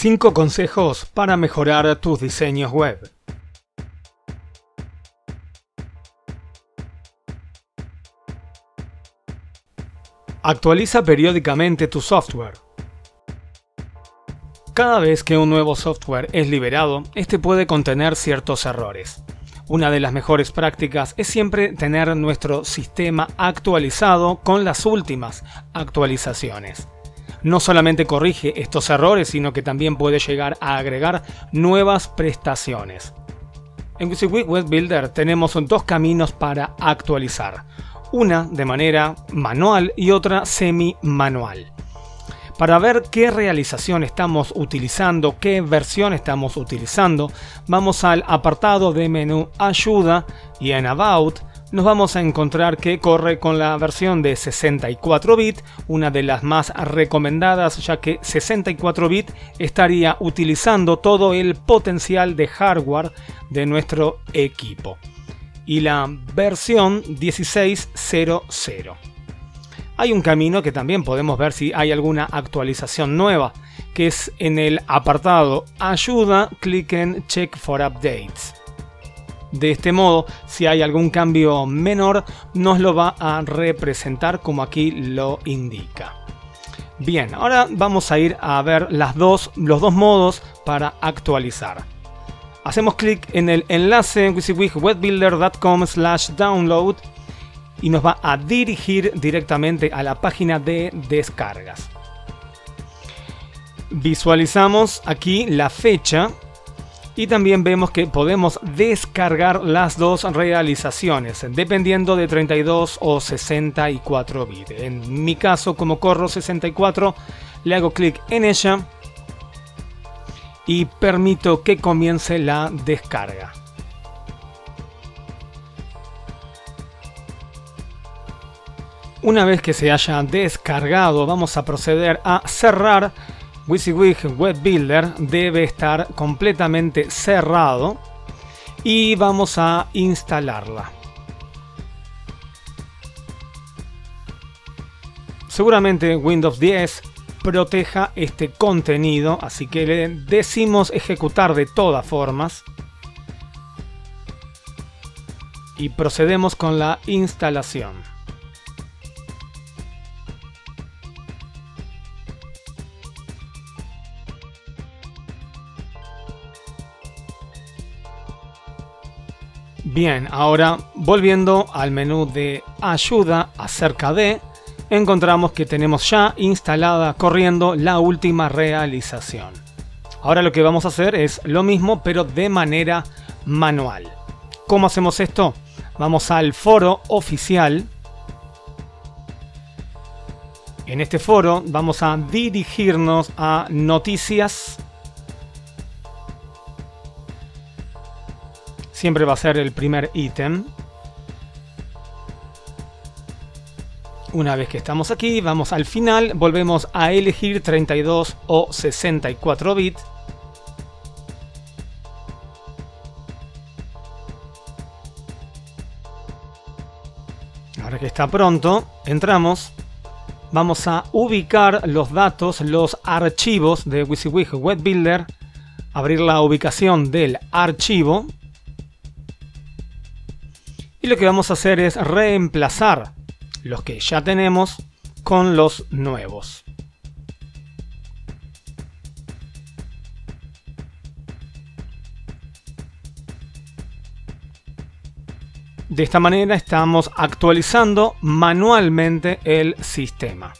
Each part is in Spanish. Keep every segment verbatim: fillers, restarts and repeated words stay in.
cinco consejos para mejorar tus diseños web. Actualiza periódicamente tu software. Cada vez que un nuevo software es liberado, este puede contener ciertos errores. Una de las mejores prácticas es siempre tener nuestro sistema actualizado con las últimas actualizaciones. No solamente corrige estos errores, sino que también puede llegar a agregar nuevas prestaciones. En WYSIWYG Web Builder tenemos dos caminos para actualizar, una de manera manual y otra semi-manual. Para ver qué realización estamos utilizando, qué versión estamos utilizando, vamos al apartado de menú Ayuda y en About nos vamos a encontrar que corre con la versión de sesenta y cuatro bits, una de las más recomendadas, ya que sesenta y cuatro bits estaría utilizando todo el potencial de hardware de nuestro equipo. Y la versión dieciséis cero cero. Hay un camino que también podemos ver si hay alguna actualización nueva, que es en el apartado Ayuda, clic en Check for Updates. De este modo, si hay algún cambio menor, nos lo va a representar como aquí lo indica. Bien, ahora vamos a ir a ver las dos, los dos modos para actualizar. Hacemos clic en el enlace en wysiwygwebbuilder punto com slash download y nos va a dirigir directamente a la página de descargas. Visualizamos aquí la fecha. Y también vemos que podemos descargar las dos realizaciones, dependiendo de treinta y dos o sesenta y cuatro bits. En mi caso, como corro sesenta y cuatro, le hago clic en ella y permito que comience la descarga. Una vez que se haya descargado, vamos a proceder a cerrar. WYSIWYG Web Builder debe estar completamente cerrado y vamos a instalarla. Seguramente Windows diez proteja este contenido, así que le decimos ejecutar de todas formas y procedemos con la instalación. Bien, ahora volviendo al menú de ayuda acerca de, encontramos que tenemos ya instalada corriendo la última realización. Ahora lo que vamos a hacer es lo mismo pero de manera manual. ¿Cómo hacemos esto? Vamos al foro oficial. En este foro vamos a dirigirnos a noticias. Siempre va a ser el primer ítem. Una vez que estamos aquí, vamos al final, volvemos a elegir treinta y dos o sesenta y cuatro bits. Ahora que está pronto, entramos. Vamos a ubicar los datos, los archivos de WYSIWYG Web Builder. Abrir la ubicación del archivo. Y lo que vamos a hacer es reemplazar los que ya tenemos con los nuevos. De esta manera estamos actualizando manualmente el sistema.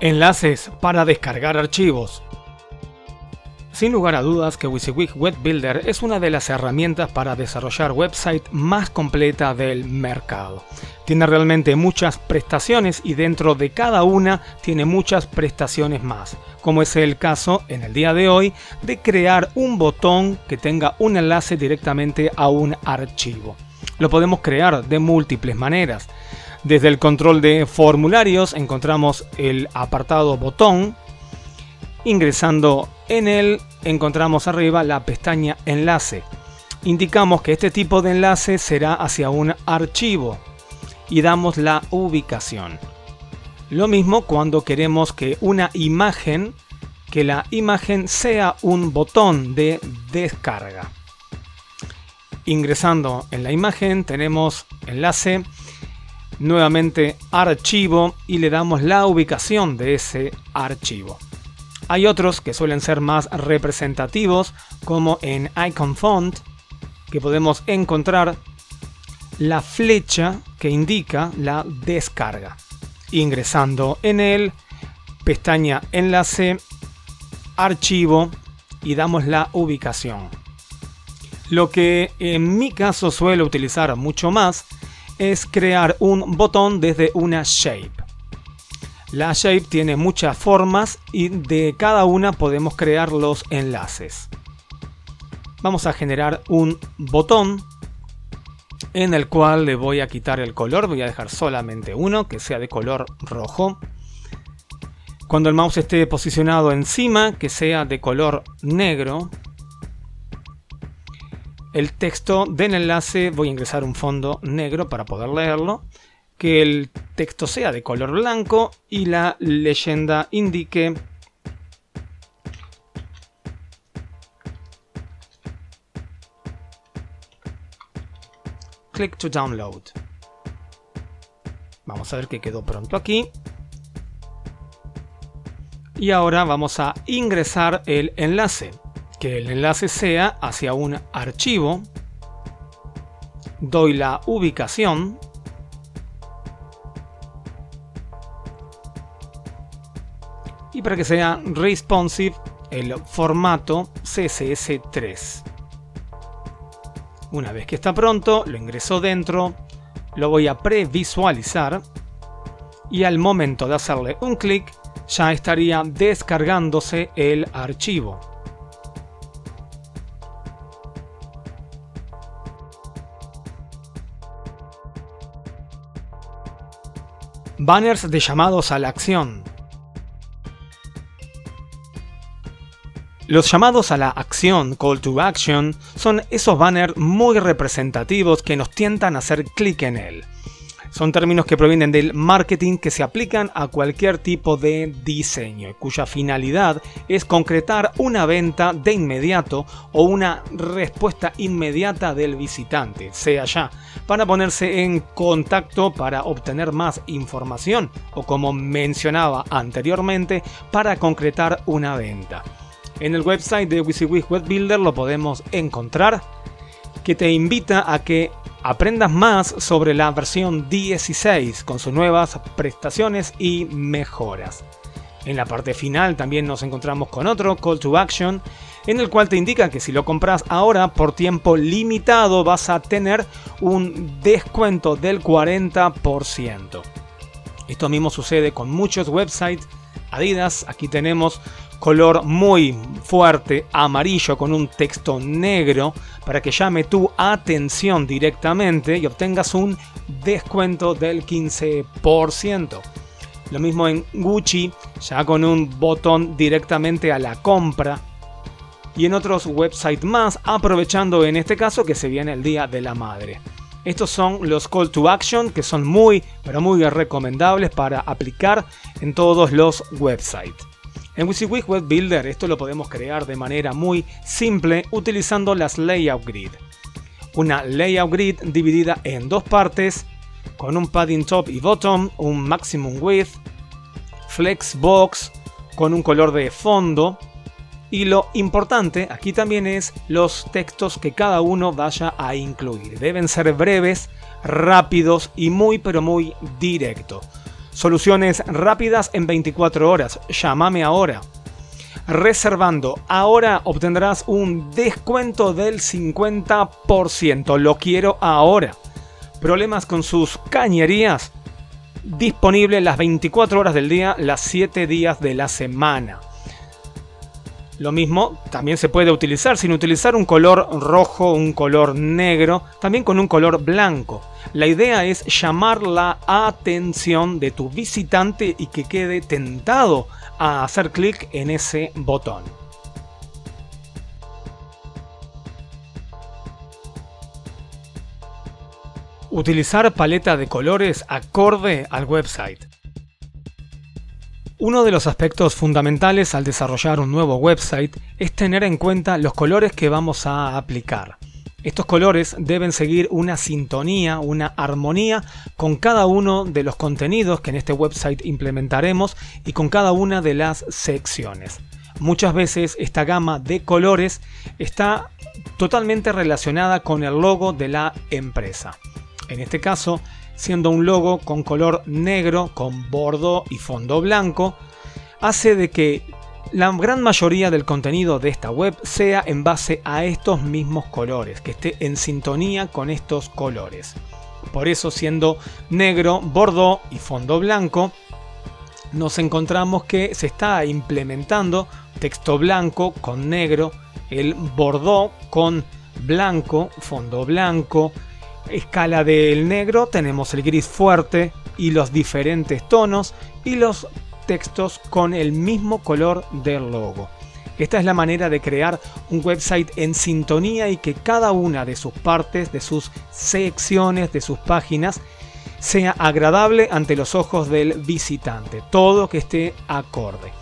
Enlaces para descargar archivos. Sin lugar a dudas que WYSIWYG Web Builder es una de las herramientas para desarrollar website más completa del mercado. Tiene realmente muchas prestaciones y dentro de cada una tiene muchas prestaciones más, como es el caso en el día de hoy de crear un botón que tenga un enlace directamente a un archivo. Lo podemos crear de múltiples maneras. Desde el control de formularios encontramos el apartado botón. Ingresando en él encontramos arriba la pestaña enlace. Indicamos que este tipo de enlace será hacia un archivo. y damos la ubicación. Lo mismo cuando queremos que una imagen, que la imagen sea un botón de descarga. Ingresando en la imagen tenemos enlace, nuevamente archivo y le damos la ubicación de ese archivo. Hay otros que suelen ser más representativos, como en Icon Font, que podemos encontrar la flecha que indica la descarga. Ingresando en él, pestaña enlace, archivo y damos la ubicación. Lo que en mi caso suelo utilizar mucho más es crear un botón desde una shape. La shape tiene muchas formas y de cada una podemos crear los enlaces. Vamos a generar un botón en el cual le voy a quitar el color. Voy a dejar solamente uno que sea de color rojo. Cuando el mouse esté posicionado encima, que sea de color negro. El texto del enlace, voy a ingresar un fondo negro para poder leerlo. Que el texto sea de color blanco y la leyenda indique click to download. Vamos a ver que quedó pronto aquí. Y ahora vamos a ingresar el enlace. Que el enlace sea hacia un archivo. Doy la ubicación. Y para que sea responsive, el formato C S S tres. Una vez que está pronto, lo ingreso dentro, lo voy a previsualizar y al momento de hacerle un clic ya estaría descargándose el archivo. Banners de llamados a la acción. Los llamados a la acción, call to action, son esos banners muy representativos que nos tientan a hacer clic en él. Son términos que provienen del marketing que se aplican a cualquier tipo de diseño y cuya finalidad es concretar una venta de inmediato o una respuesta inmediata del visitante, sea ya para ponerse en contacto, para obtener más información o, como mencionaba anteriormente, para concretar una venta. En el website de WYSIWYG Web Builder lo podemos encontrar, que te invita a que aprendas más sobre la versión dieciséis con sus nuevas prestaciones y mejoras. En la parte final también nos encontramos con otro Call to Action, en el cual te indica que si lo compras ahora por tiempo limitado vas a tener un descuento del cuarenta por ciento. Esto mismo sucede con muchos websites. Adidas, aquí tenemos color muy fuerte amarillo con un texto negro para que llame tu atención directamente y obtengas un descuento del quince por ciento. Lo mismo en Gucci, ya con un botón directamente a la compra. Y en otros websites más, aprovechando en este caso que se viene el Día de la Madre. Estos son los Call to Action que son muy, pero muy recomendables para aplicar en todos los websites. En WYSIWYG Web Builder esto lo podemos crear de manera muy simple utilizando las Layout Grid. Una Layout Grid dividida en dos partes, con un padding top y bottom, un maximum width, Flexbox con un color de fondo. Y lo importante aquí también es los textos que cada uno vaya a incluir. Deben ser breves, rápidos y muy pero muy directos. Soluciones rápidas en veinticuatro horas. Llámame ahora. Reservando ahora obtendrás un descuento del cincuenta por ciento. Lo quiero ahora. Problemas con sus cañerías. Disponible las veinticuatro horas del día, las siete días de la semana. Lo mismo también se puede utilizar sin utilizar un color rojo, un color negro, también con un color blanco. La idea es llamar la atención de tu visitante y que quede tentado a hacer clic en ese botón. Utilizar paleta de colores acorde al website. Uno de los aspectos fundamentales al desarrollar un nuevo website es tener en cuenta los colores que vamos a aplicar. Estos colores deben seguir una sintonía, una armonía con cada uno de los contenidos que en este website implementaremos y con cada una de las secciones. Muchas veces esta gama de colores está totalmente relacionada con el logo de la empresa. En este caso, siendo un logo con color negro, con bordo y fondo blanco, hace de que la gran mayoría del contenido de esta web sea en base a estos mismos colores, que esté en sintonía con estos colores. Por eso, siendo negro, bordo y fondo blanco, nos encontramos que se está implementando texto blanco con negro, el bordo con blanco, fondo blanco, escala del negro, tenemos el gris fuerte y los diferentes tonos y los textos con el mismo color del logo. Esta es la manera de crear un website en sintonía y que cada una de sus partes, de sus secciones, de sus páginas, sea agradable ante los ojos del visitante, todo que esté acorde.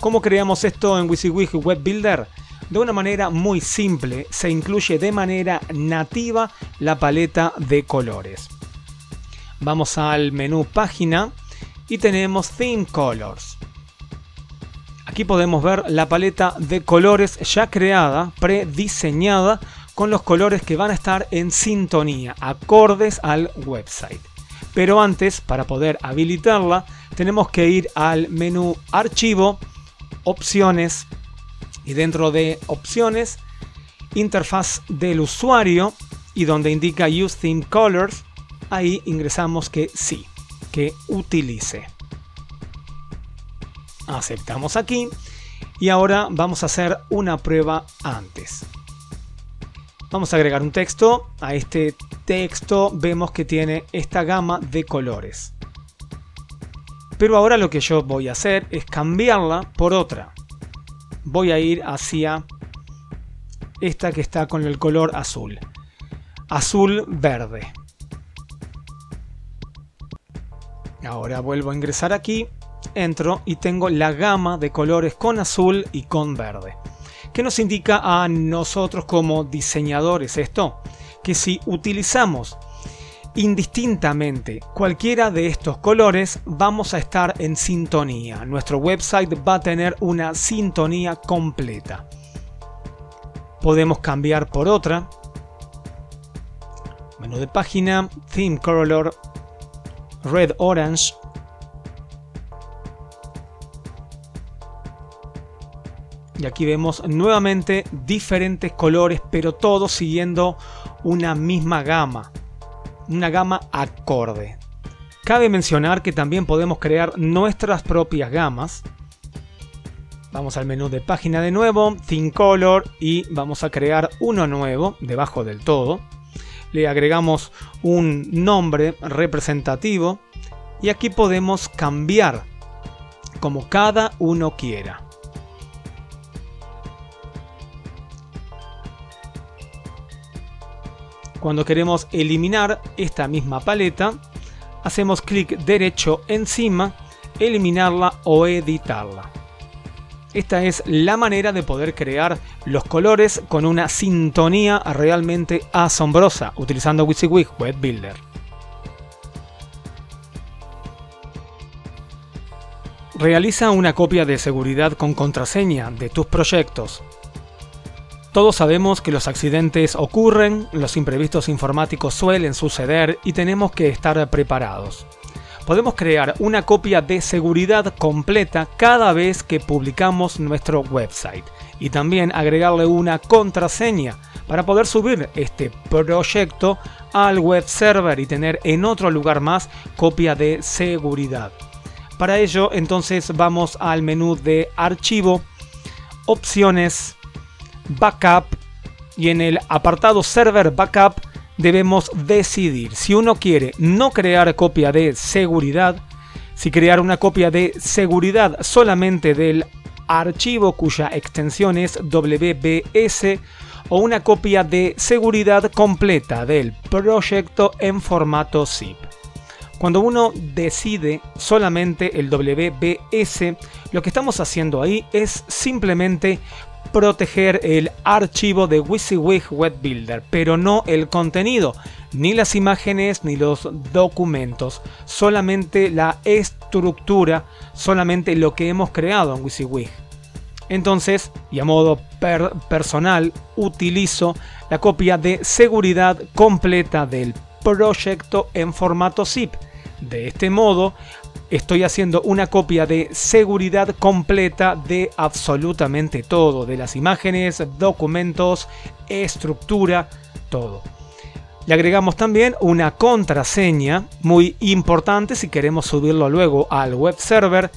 ¿Cómo creamos esto en WYSIWYG Web Builder? De una manera muy simple, se incluye de manera nativa la paleta de colores. Vamos al menú Página y tenemos Theme Colors. Aquí podemos ver la paleta de colores ya creada, prediseñada, con los colores que van a estar en sintonía, acordes al website. Pero antes, para poder habilitarla, tenemos que ir al menú Archivo, Opciones, y dentro de opciones, interfaz del usuario, y donde indica Use Theme Colors, ahí ingresamos que sí, que utilice. Aceptamos aquí y ahora vamos a hacer una prueba antes. Vamos a agregar un texto. A este texto vemos que tiene esta gama de colores. Pero ahora lo que yo voy a hacer es cambiarla por otra. Voy a ir hacia esta que está con el color azul, azul verde. Ahora vuelvo a ingresar aquí, entro y tengo la gama de colores con azul y con verde. ¿Qué nos indica a nosotros como diseñadores esto? Que si utilizamos indistintamente cualquiera de estos colores, vamos a estar en sintonía. Nuestro website va a tener una sintonía completa. Podemos cambiar por otra. Menú de página, Theme Color, Red Orange. Y aquí vemos nuevamente diferentes colores, pero todos siguiendo una misma gama. Una gama acorde. Cabe mencionar que también podemos crear nuestras propias gamas. Vamos al menú de página de nuevo, Theme Color, y vamos a crear uno nuevo debajo del todo. Le agregamos un nombre representativo y aquí podemos cambiar como cada uno quiera. Cuando queremos eliminar esta misma paleta, hacemos clic derecho encima, eliminarla o editarla. Esta es la manera de poder crear los colores con una sintonía realmente asombrosa, utilizando WYSIWYG Web Builder. Realiza una copia de seguridad con contraseña de tus proyectos. Todos sabemos que los accidentes ocurren, los imprevistos informáticos suelen suceder y tenemos que estar preparados. Podemos crear una copia de seguridad completa cada vez que publicamos nuestro website y también agregarle una contraseña para poder subir este proyecto al web server y tener en otro lugar más copia de seguridad. Para ello, entonces vamos al menú de Archivo, Opciones, Backup, y en el apartado Server Backup debemos decidir si uno quiere no crear copia de seguridad, si crear una copia de seguridad solamente del archivo cuya extensión es W B S o una copia de seguridad completa del proyecto en formato zip. Cuando uno decide solamente el W B S, lo que estamos haciendo ahí es simplemente proteger el archivo de WYSIWYG Web Builder, pero no el contenido, ni las imágenes, ni los documentos, solamente la estructura, solamente lo que hemos creado en WYSIWYG. Entonces, y a modo per personal, utilizo la copia de seguridad completa del proyecto en formato zip. De este modo, estoy haciendo una copia de seguridad completa de absolutamente todo, de las imágenes, documentos, estructura, todo. Le agregamos también una contraseña muy importante si queremos subirlo luego al web server,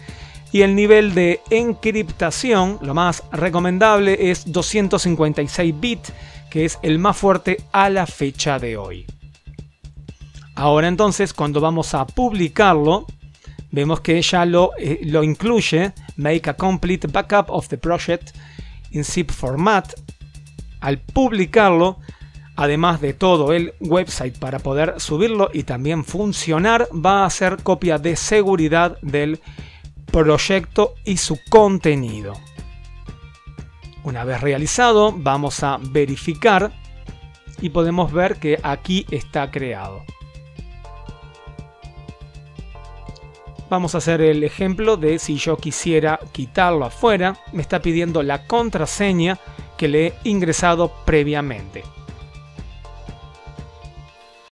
y el nivel de encriptación, lo más recomendable, es doscientos cincuenta y seis bits, que es el más fuerte a la fecha de hoy. Ahora entonces, cuando vamos a publicarlo, vemos que ya lo, eh, lo incluye. Make a complete backup of the project in zip format. Al publicarlo, además de todo el website para poder subirlo y también funcionar, va a hacer copia de seguridad del proyecto y su contenido. Una vez realizado, vamos a verificar y podemos ver que aquí está creado. Vamos a hacer el ejemplo de si yo quisiera quitarlo afuera. Me está pidiendo la contraseña que le he ingresado previamente.